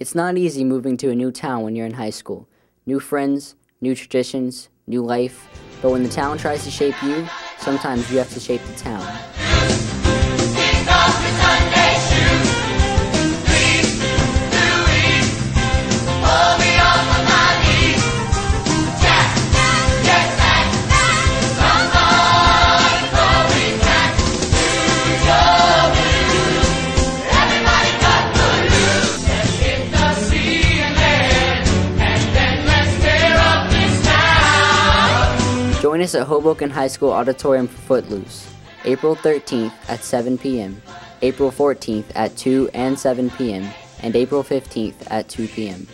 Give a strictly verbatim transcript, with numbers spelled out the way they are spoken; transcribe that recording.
It's not easy moving to a new town when you're in high school. New friends, new traditions, new life. But when the town tries to shape you, sometimes you have to shape the town. Join us at Hoboken High School Auditorium for Footloose, April thirteenth at seven p m, April fourteenth at two and seven p m, and April fifteenth at two p m